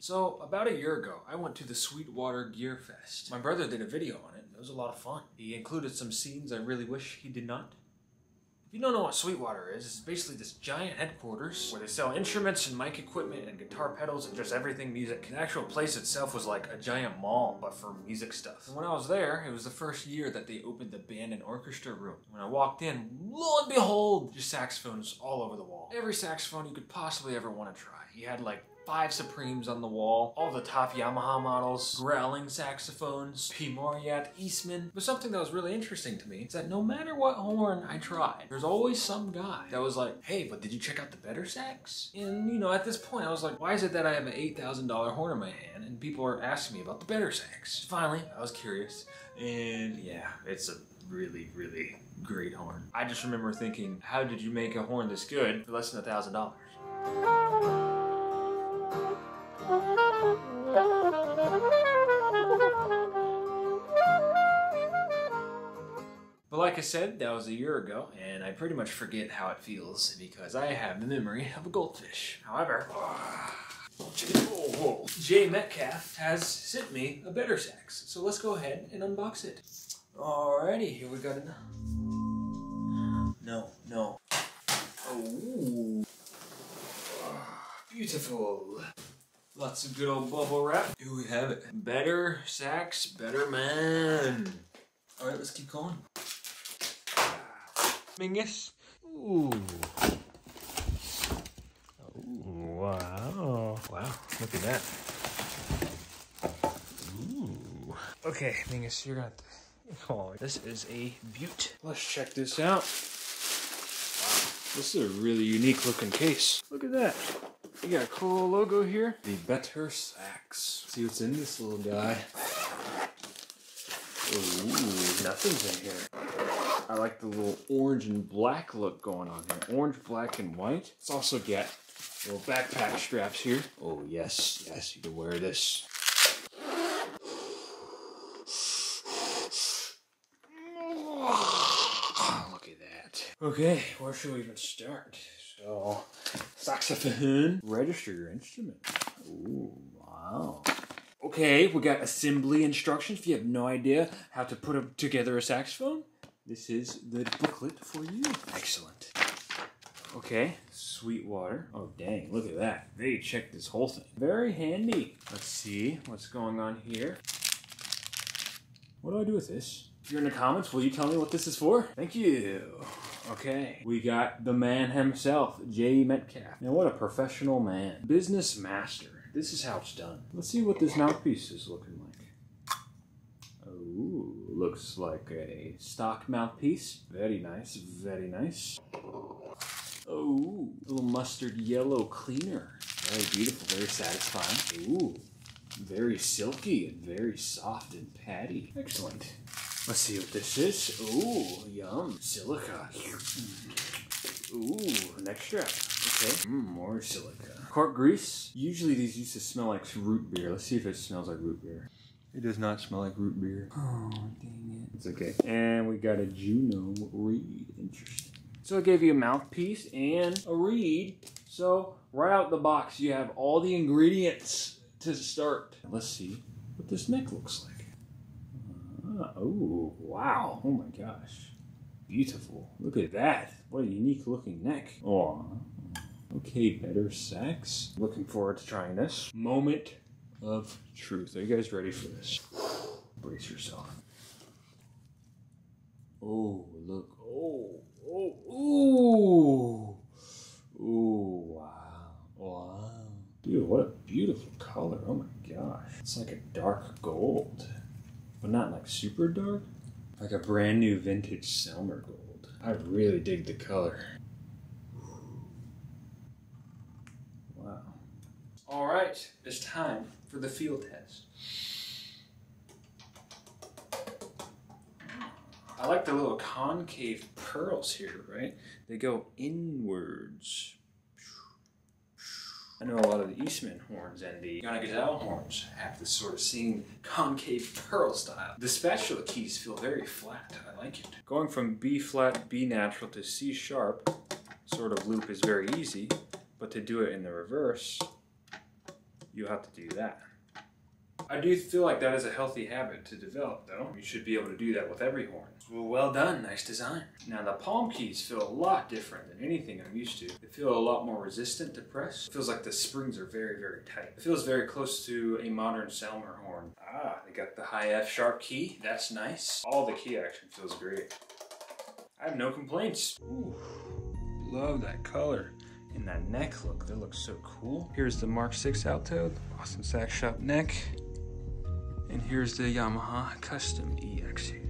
So about a year ago, I went to the Sweetwater Gear Fest. My brother did a video on it, and it was a lot of fun. He included some scenes I really wish he did not. If you don't know what Sweetwater is, it's basically this giant headquarters where they sell instruments and mic equipment and guitar pedals and just everything music. The actual place itself was like a giant mall, but for music stuff. And when I was there, it was the first year that they opened the band and orchestra room. When I walked in, lo and behold, just saxophones all over the wall. Every saxophone you could possibly ever want to try. You had like 5 Supremes on the wall, all the top Yamaha models, growling saxophones, P. Moriat, Eastman. But something that was really interesting to me is that no matter what horn I tried, there's always some guy that was like, hey, but did you check out the Better Sax? And you know, at this point I was like, why is it that I have an $8,000 horn in my hand and people are asking me about the Better Sax? Finally, I was curious, and yeah, it's a really great horn. I just remember thinking, how did you make a horn this good for less than $1,000? But like I said, that was a year ago, and I pretty much forget how it feels because I have the memory of a goldfish. However, Jay Metcalf has sent me a Better Sax, so let's go ahead and unbox it. Alrighty, here we got it. No. Oh, beautiful. Lots of good old bubble wrap. Here we have it. Better Sax, better man. All right, let's keep going. Mingus. Ooh. Ooh, wow. Wow, look at that. Ooh. Okay, Mingus, you're gonna have to... Oh, this is a beaut. Let's check this out. Wow, this is a really unique looking case. Look at that. You got a cool logo here. The Better Sax. See what's in this little guy. Ooh, nothing's in here. I like the little orange and black look going on here. Orange, black, and white. It's also got little backpack straps here. Oh yes, yes, you can wear this. Look at that. Okay, where should we even start? So, saxophone. Register your instrument. Ooh, wow. Okay, we got assembly instructions. If you have no idea how to put together a saxophone, this is the booklet for you. Excellent. Okay, Sweetwater. Oh dang, look at that. They checked this whole thing. Very handy. Let's see what's going on here. What do I do with this? If you're in the comments, will you tell me what this is for? Thank you. Okay, we got the man himself, Jay Metcalf. Now what a professional man. Business master. This is how it's done. Let's see what this mouthpiece is looking like. Ooh, looks like a stock mouthpiece. Very nice, very nice. Ooh, little mustard yellow cleaner. Very beautiful, very satisfying. Ooh, very silky and very soft and patty. Excellent. Let's see what this is. Ooh, yum. Silica. Ooh, next strap. Okay. More silica. Cork grease. Usually these used to smell like root beer. Let's see if it smells like root beer. It does not smell like root beer. Oh, dang it. It's okay. And we got a Juno reed. Interesting. So it gave you a mouthpiece and a reed. So right out the box, you have all the ingredients to start. Let's see what this neck looks like. Oh, wow. Oh my gosh. Beautiful. Look at that. What a unique looking neck. Oh. Okay, Better Sax. Looking forward to trying this. Moment of truth. Are you guys ready for this? Brace yourself. Oh, look. Oh, wow. Wow. Dude, what a beautiful color. Oh my gosh. It's like a dark gold. But not like super dark, like a brand new vintage Selmer gold. I really dig the color. Wow. All right, it's time for the field test. I like the little concave pearls here, right? They go inwards. I know a lot of the Eastman horns and the Yannigazal horns have this sort of same concave pearl style. The spatula keys feel very flat. I like it. Going from B flat, B natural to C sharp sort of loop is very easy, but to do it in the reverse, you'll have to do that. I do feel like that is a healthy habit to develop, though. You should be able to do that with every horn. Well, well done. Nice design. Now, the palm keys feel a lot different than anything I'm used to. They feel a lot more resistant to press. It feels like the springs are very, very tight. It feels very close to a modern Selmer horn. Ah, they got the high F sharp key. That's nice. All the key action feels great. I have no complaints. Ooh, love that color. And that neck look, that looks so cool. Here's the Mark VI Alto, the Boston Sax Shop neck. And here's the Yamaha Custom EX here.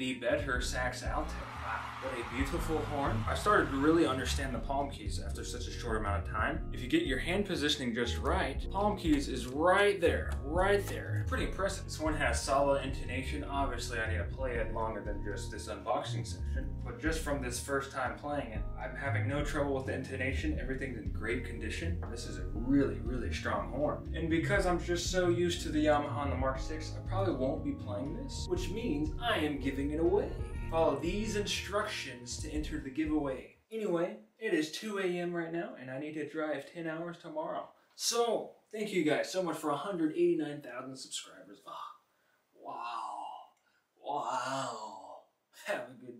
the Better Sax Alto. Wow, what a beautiful horn. I started to really understand the palm keys after such a short amount of time. If you get your hand positioning just right, palm keys is right there. Pretty impressive. This one has solid intonation. Obviously, I need to play it longer than just this unboxing session, but just from this first time playing it, I'm having no trouble with the intonation. Everything's in great condition. This is a really strong horn. And because I'm just so used to the Yamaha and the Mark VI, I probably won't be playing this, which means I am giving it away. Follow these instructions to enter the giveaway. Anyway, it is 2 a.m. right now, and I need to drive 10 hours tomorrow. So, thank you guys so much for 189,000 subscribers. Oh, wow. Have a good day.